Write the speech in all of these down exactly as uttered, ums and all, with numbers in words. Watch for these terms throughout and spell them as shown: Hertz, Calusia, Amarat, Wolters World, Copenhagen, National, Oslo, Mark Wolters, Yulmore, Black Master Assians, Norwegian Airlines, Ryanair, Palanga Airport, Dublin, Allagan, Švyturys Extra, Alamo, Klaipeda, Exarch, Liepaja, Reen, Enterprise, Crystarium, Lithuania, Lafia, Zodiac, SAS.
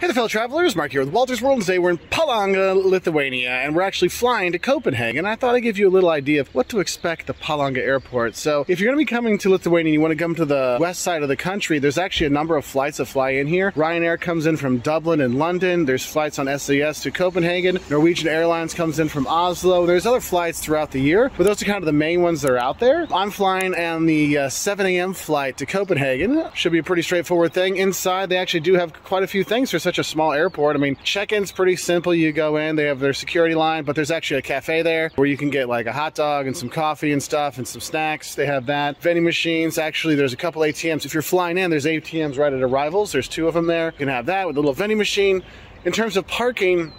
Hey there fellow travelers, Mark here with Wolters World, and today we're in Palanga, Lithuania, and we're actually flying to Copenhagen. I thought I'd give you a little idea of what to expect at the Palanga Airport. So if you're going to be coming to Lithuania and you want to come to the west side of the country, there's actually a number of flights that fly in here. Ryanair comes in from Dublin and London, there's flights on S A S to Copenhagen, Norwegian Airlines comes in from Oslo, there's other flights throughout the year, but those are kind of the main ones that are out there. I'm flying on the uh, seven A M flight to Copenhagen. Should be a pretty straightforward thing. Inside, they actually do have quite a few things for such a small airport. I mean, check-in's pretty simple. You go in, they have their security line, but there's actually a cafe there where you can get like a hot dog and some coffee and stuff and some snacks. They have that. Vending machines. Actually, there's a couple A T Ms. If you're flying in, there's A T Ms right at arrivals. There's two of them there. You can have that with a little vending machine. In terms of parking,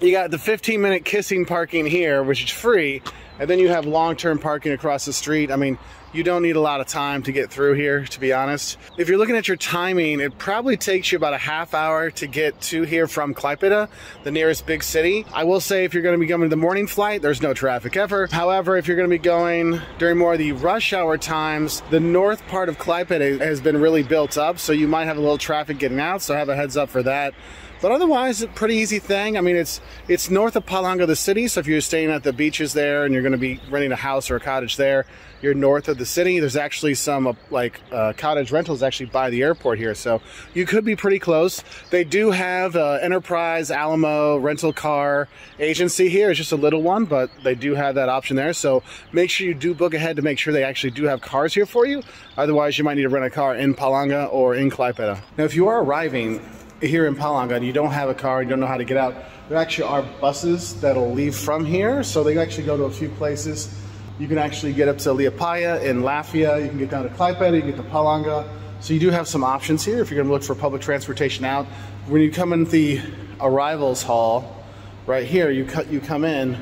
you got the fifteen minute kissing parking here, which is free. And then you have long-term parking across the street. I mean, you don't need a lot of time to get through here, to be honest. If you're looking at your timing, it probably takes you about a half hour to get to here from Klaipeda, the nearest big city. I will say if you're gonna be going to the morning flight, there's no traffic ever. However, if you're gonna be going during more of the rush hour times, the north part of Klaipeda has been really built up, so you might have a little traffic getting out, so have a heads up for that. But otherwise, a pretty easy thing. I mean, it's it's north of Palanga, the city, so if you're staying at the beaches there and you're gonna be renting a house or a cottage there, you're north of the city. There's actually some like uh, cottage rentals actually by the airport here, so you could be pretty close. They do have uh, Enterprise, Alamo, rental car agency here. It's just a little one, but they do have that option there, so make sure you do book ahead to make sure they actually do have cars here for you. Otherwise, you might need to rent a car in Palanga or in Klaipeda. Now, if you are arriving here in Palanga and you don't have a car, you don't know how to get out, there actually are buses that'll leave from here, so they actually go to a few places. You can actually get up to Liepaja and Lafia, you can get down to Klaipeda, you can get to Palanga. So you do have some options here if you're gonna look for public transportation out. When you come in the arrivals hall, right here, you, cut, you come in,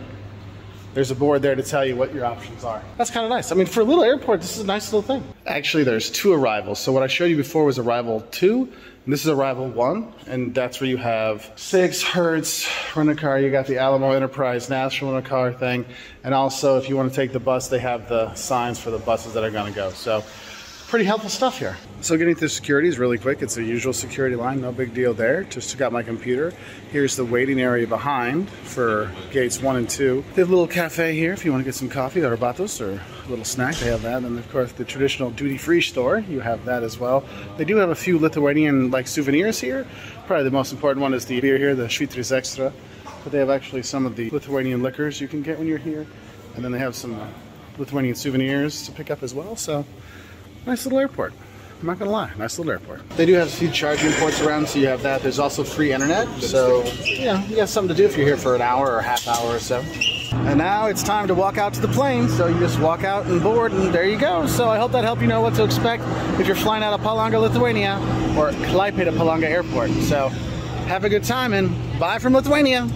there's a board there to tell you what your options are. That's kind of nice. I mean, for a little airport, this is a nice little thing. Actually, there's two arrivals. So what I showed you before was arrival two, and this is arrival one, and that's where you have six, Hertz, rent a car, you got the Alamo, Enterprise, National rent a car thing, and also if you want to take the bus, they have the signs for the buses that are gonna go. So pretty helpful stuff here. So getting through security is really quick. It's the usual security line, no big deal there. Just took out my computer. Here's the waiting area behind for gates one and two. They have a little cafe here if you want to get some coffee or arbatos or a little snack, they have that. And of course the traditional duty-free store, you have that as well. They do have a few Lithuanian like souvenirs here. Probably the most important one is the beer here, the Švyturys Extra. But they have actually some of the Lithuanian liquors you can get when you're here. And then they have some Lithuanian souvenirs to pick up as well, so. Nice little airport. I'm not gonna lie, nice little airport. They do have a few charging ports around, so you have that. There's also free internet, so yeah, you got something to do if you're here for an hour or a half hour or so. And now it's time to walk out to the plane, so you just walk out and board, and there you go. So I hope that helped you know what to expect if you're flying out of Palanga, Lithuania, or Klaipeda Palanga Airport. So have a good time, and bye from Lithuania.